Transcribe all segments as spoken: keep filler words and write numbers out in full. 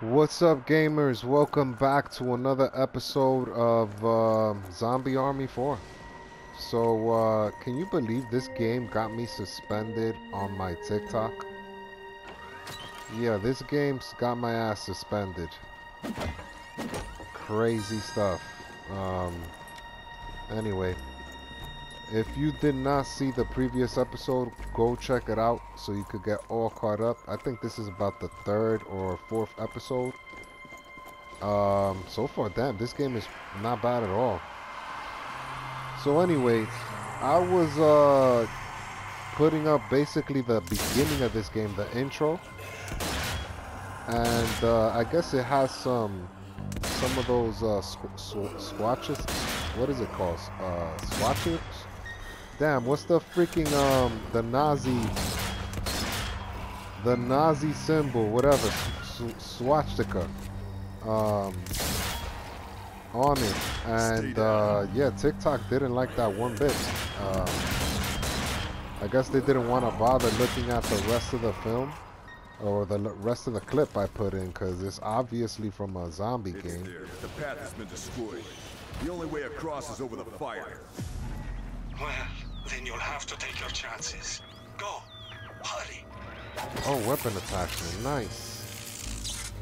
What's up, gamers? Welcome back to another episode of uh, Zombie Army four. So, uh, can you believe this game got me suspended on my TikTok? Yeah, this game's got my ass suspended. Crazy stuff. Um, anyway, if you did not see the previous episode, go check it out so you could get all caught up. I think this is about the third or fourth episode. Um, so far, damn, this game is not bad at all. So anyway, I was uh, putting up basically the beginning of this game, the intro. And uh, I guess it has some some of those uh, swatches. What is it called? Uh, swatches? Damn, what's the freaking, um, the Nazi, the Nazi symbol, whatever, Swastika, um, on it, and, uh, yeah, TikTok didn't like that one bit. um, I guess they didn't want to bother looking at the rest of the film, or the rest of the clip I put in, because it's obviously from a zombie it's game. There. The path has been destroyed. The only way across is over the fire. Well, then you'll have to take your chances. Go! Hurry! Oh, weapon attachment. Nice.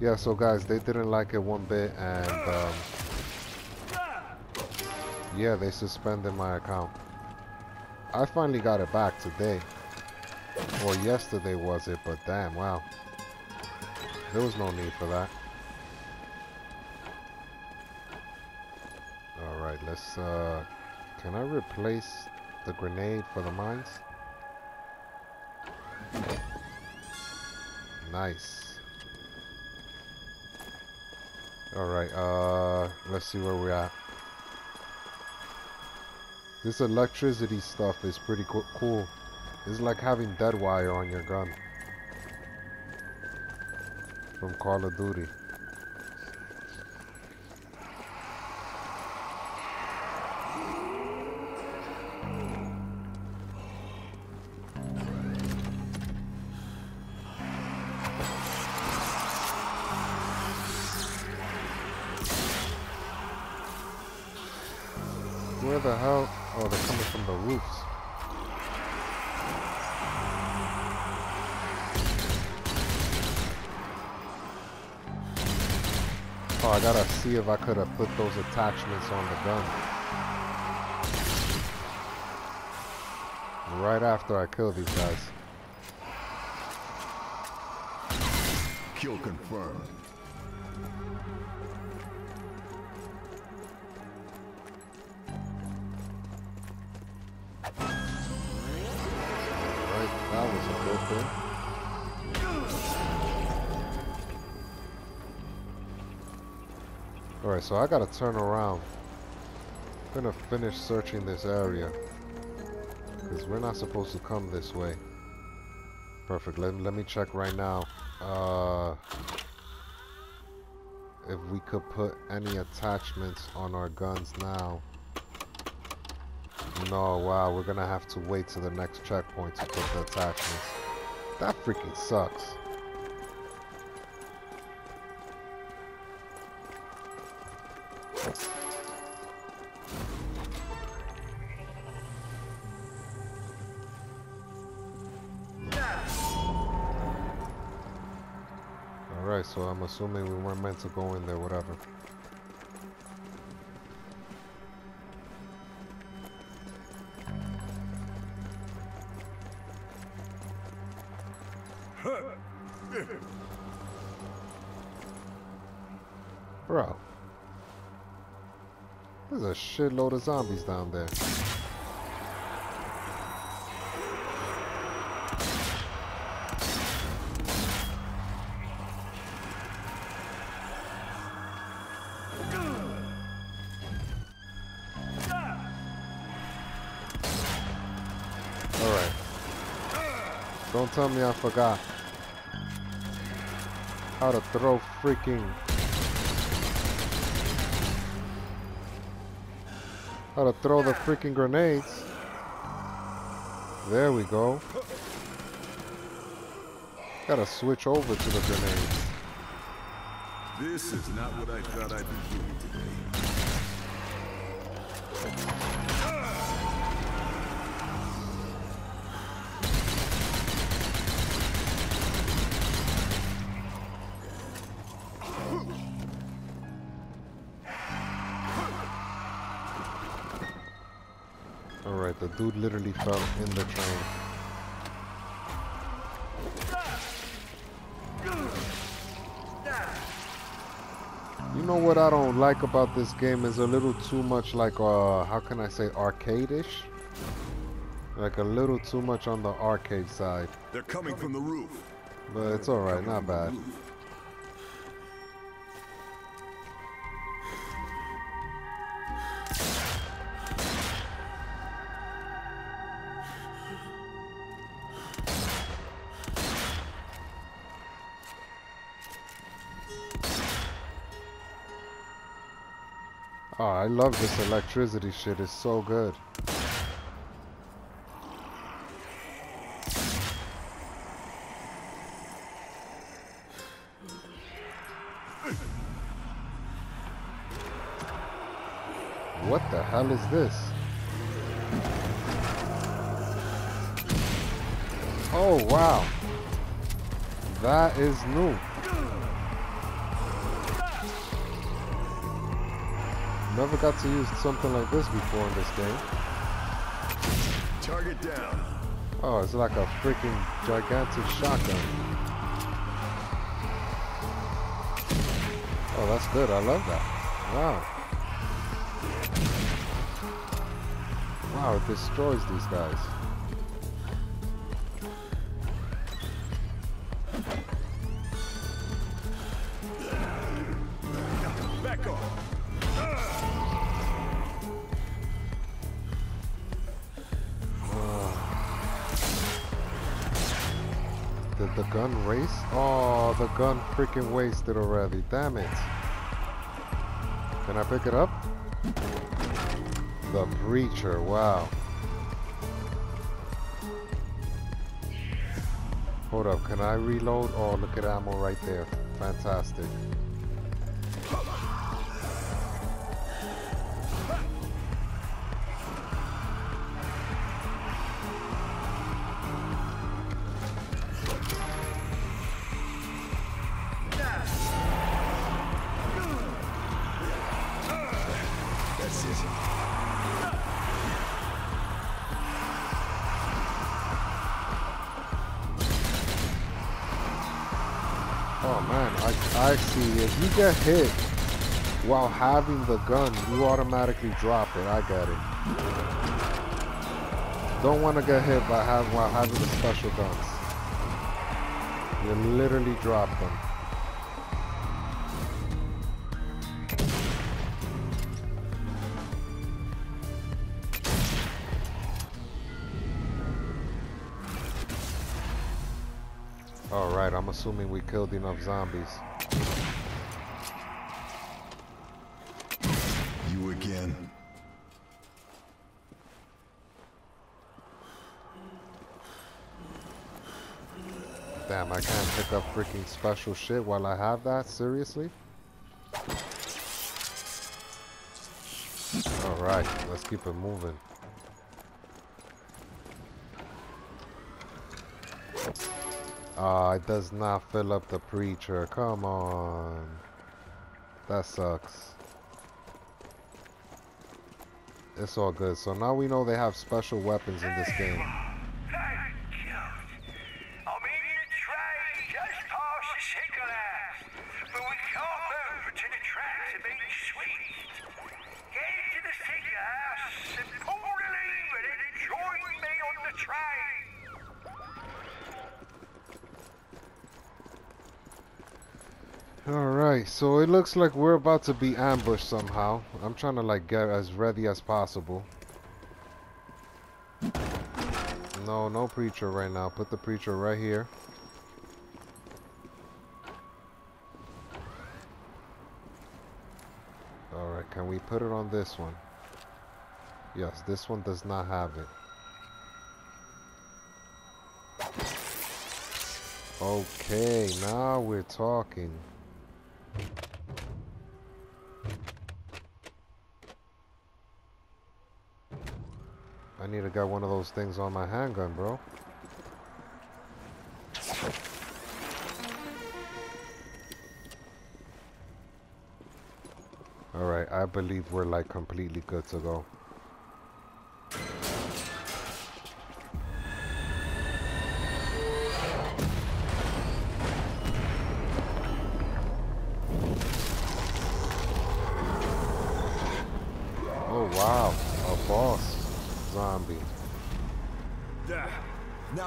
Yeah, so guys, they didn't like it one bit, and, um... yeah, they suspended my account. I finally got it back today. Or yesterday was it, but damn, wow. There was no need for that. Alright, let's, uh... can I replace the grenade for the mines? Nice. Alright, uh, let's see where we're at. This electricity stuff is pretty co cool. It's like having dead wire on your gun. From Call of Duty. Where the hell? Oh, they're coming from the roofs. Oh, I gotta see if I could have put those attachments on the gun. Right after I kill these guys. Kill confirmed. Alright, so I gotta turn around. I'm gonna finish searching this area, because we're not supposed to come this way. Perfect, let, let me check right now. Uh, if we could put any attachments on our guns now. No, wow, we're gonna have to wait to the next checkpoint to put the attachments. That freaking sucks. Alright, so I'm assuming we weren't meant to go in there, whatever. Bro, there's a shitload of zombies down there. Alright. Don't tell me I forgot how to throw freaking... how to throw the freaking grenades. There we go. Gotta switch over to the grenades. This is not what I thought I'd be doing today. All right, the dude literally fell in the train. You know what I don't like about this game is a little too much like uh how can I say arcade-ish? Like a little too much on the arcade side. They're coming from the roof. But it's alright, not bad. Oh, I love this electricity shit, it's so good. What the hell is this? Oh, wow. That is new. Never got to use something like this before in this game. Target down. Oh, it's like a freaking gigantic shotgun. Oh, that's good. I love that. Wow. Wow, it destroys these guys. The gun race? Oh, the gun freaking wasted already. Damn it. Can I pick it up? The Breacher. Wow. Hold up. Can I reload? Oh, look at ammo right there. Fantastic. Oh man, I, I see, if you get hit while having the gun, you automatically drop it. I get it. Don't want to get hit by have, while having the special guns. You literally drop them. Alright, I'm assuming we killed enough zombies. You again. Damn, I can't pick up freaking special shit while I have that? Seriously? Alright, let's keep it moving. Ah, uh, it does not fill up the Breacher. Come on. That sucks. It's all good. So now we know they have special weapons in this game. Alright, so it looks like we're about to be ambushed somehow. I'm trying to like get as ready as possible. No, no Breacher right now. Put the Breacher right here. Alright, can we put it on this one? Yes, this one does not have it. Okay, now we're talking. need to get one of those things on my handgun, bro. Alright, I believe we're like completely good to go.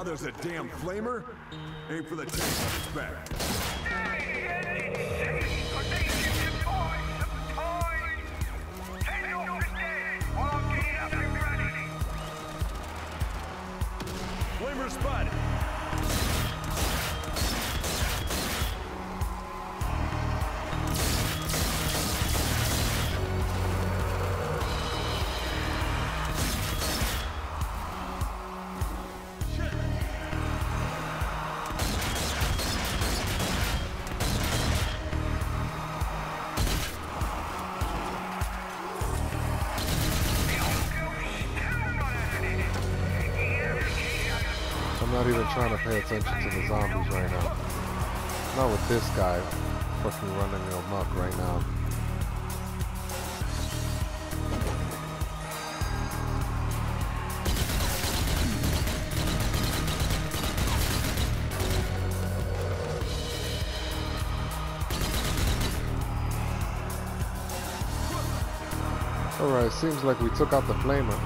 There's a damn flamer? Aim for the tank back. Flamer spotted. I'm not even trying to pay attention to the zombies right now. Not with this guy fucking running amok right now. Alright, seems like we took out the flamer.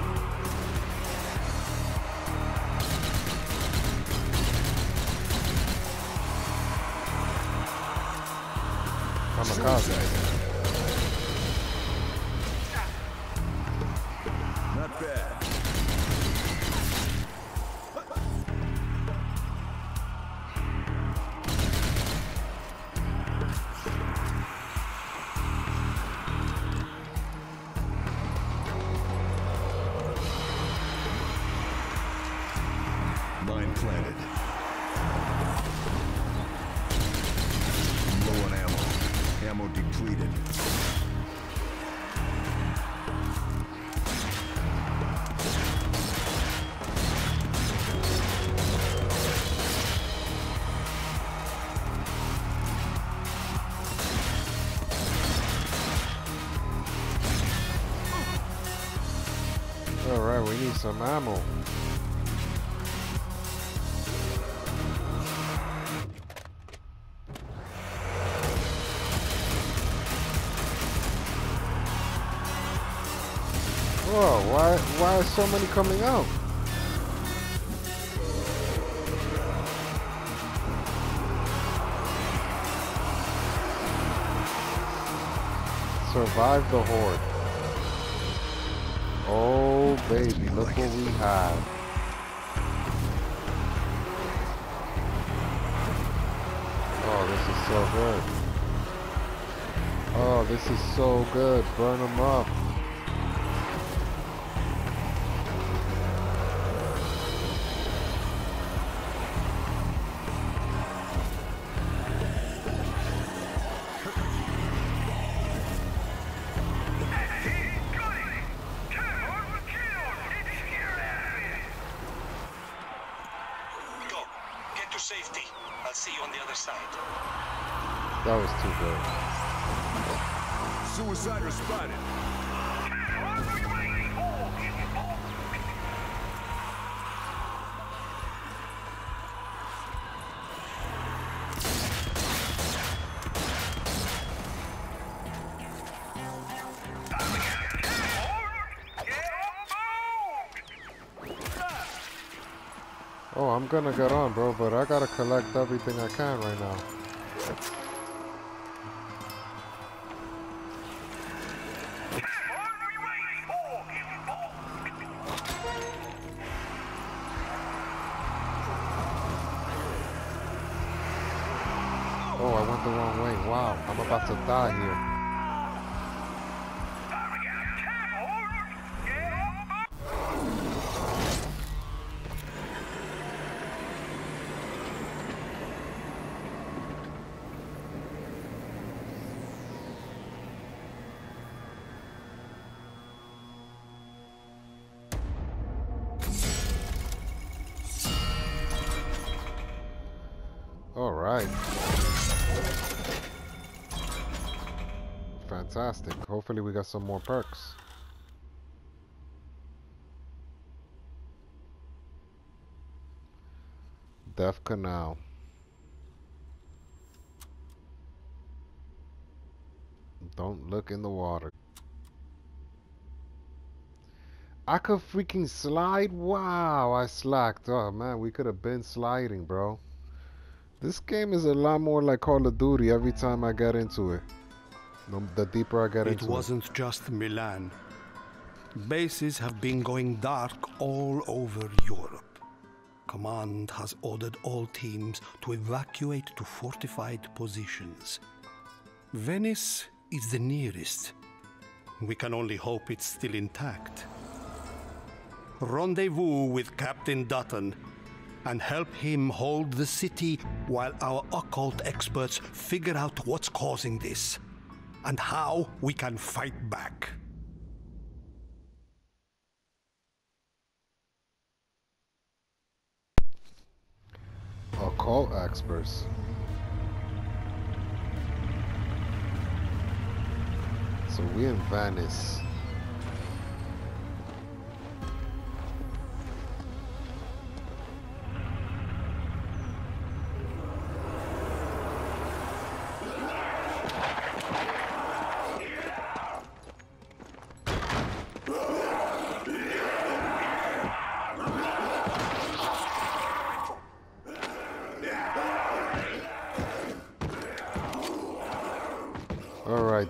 Not bad. Mine planted. Low on ammo. Ammo depleted. All right, we need some ammo. Whoa, why, why are so many coming out? Survive the horde. Oh baby, look what we have. Oh, this is so good. Oh, this is so good. Burn them up. Safety. I'll see you on the other side. That was too good. Suicide responded. Oh, I'm gonna get on, bro, but I gotta collect everything I can right now. Oh, I went the wrong way. Wow, I'm about to die here. All right. Fantastic. Hopefully we got some more perks. Death Canal. Don't look in the water. I could freaking slide. Wow, I slacked. Oh man, we could have been sliding, bro. This game is a lot more like Call of Duty every time I get into it. The, the deeper I get it into it. It wasn't just Milan. Bases have been going dark all over Europe. Command has ordered all teams to evacuate to fortified positions. Venice is the nearest. We can only hope it's still intact. Rendezvous with Captain Dutton and help him hold the city while our occult experts figure out what's causing this and how we can fight back. Occult experts. So we're in Venice.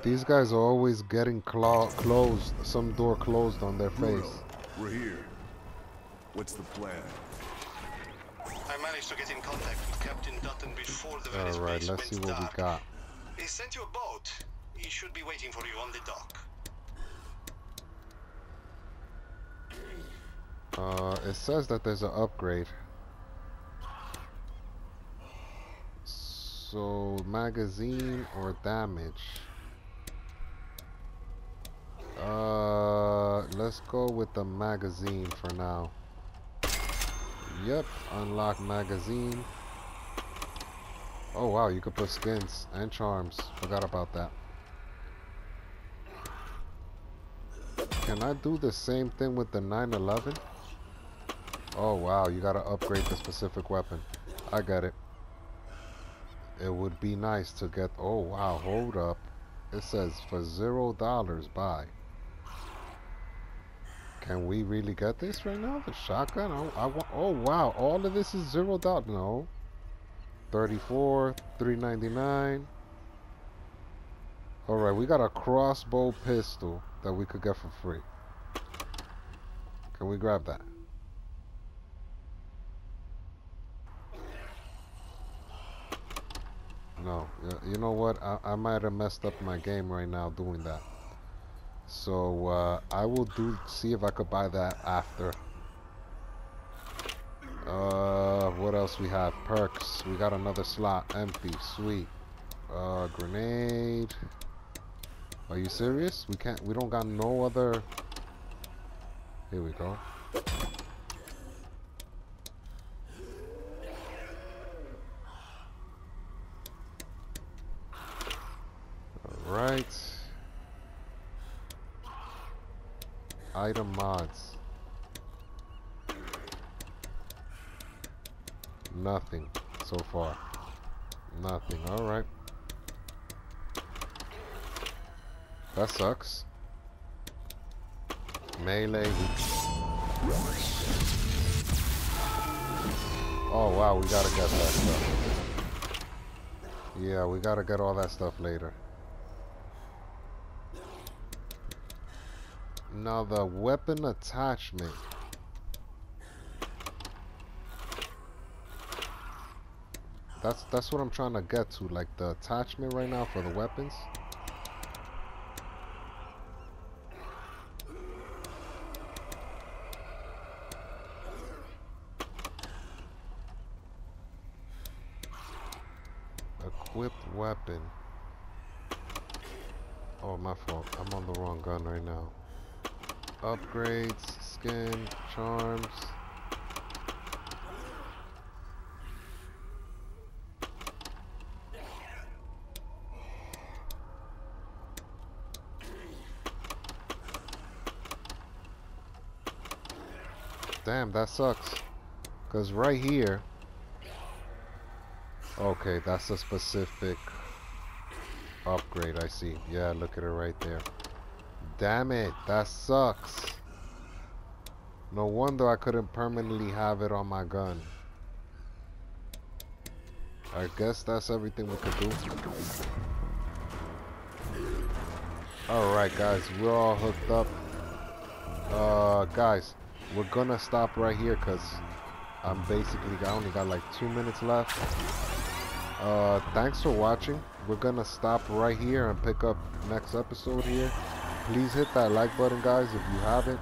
These guys are always getting claw closed, some door closed on their face. Bruno, we're here. What's the plan? I managed to get in contact with Captain Dutton before the Venice base went dark. All right, let's see what we got. He sent you a boat. He should be waiting for you on the dock. Uh, it says that there's an upgrade. So, magazine or damage. Uh, let's go with the magazine for now. Yep, unlock magazine. Oh wow, you could put skins and charms. Forgot about that. Can I do the same thing with the nine eleven? Oh wow, you gotta upgrade the specific weapon. I get it. It would be nice to get... Oh wow, hold up. It says for zero dollars buy. Can we really get this right now? The shotgun? Oh, I want, oh wow, all of this is zero dollars. No. thirty-four, three ninety-nine. Alright, we got a crossbow pistol that we could get for free. Can we grab that? No. You know what? I, I might have messed up my game right now doing that. So uh, I will do see if I could buy that after. Uh, what else we have? Perks. We got another slot empty. Sweet. Uh, grenade. Are you serious? We can't. We don't got no other. Here we go. All right. Item mods. Nothing so far. Nothing. Alright. That sucks. Melee. Oh wow, we gotta get that stuff. Yeah, we gotta get all that stuff later. Now the weapon attachment. That's that's what I'm trying to get to, like the attachment right now for the weapons. Equipped weapon. Oh, my fault. I'm on the wrong gun right now. Upgrades, skin, charms. Damn, that sucks. Because right here... Okay, that's a specific upgrade, I see. Yeah, look at it right there. Damn it, that sucks. No wonder I couldn't permanently have it on my gun. I guess that's everything we could do. Alright guys, we're all hooked up. Uh, guys, we're gonna stop right here because I'm basically, I only got like two minutes left. Uh, thanks for watching. We're gonna stop right here and pick up next episode here. Please hit that like button, guys, if you haven't.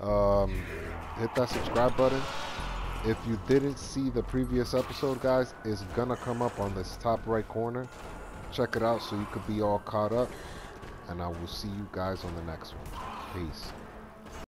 Um, hit that subscribe button. If you didn't see the previous episode, guys, it's gonna come up on this top right corner. Check it out so you could be all caught up. And I will see you guys on the next one. Peace.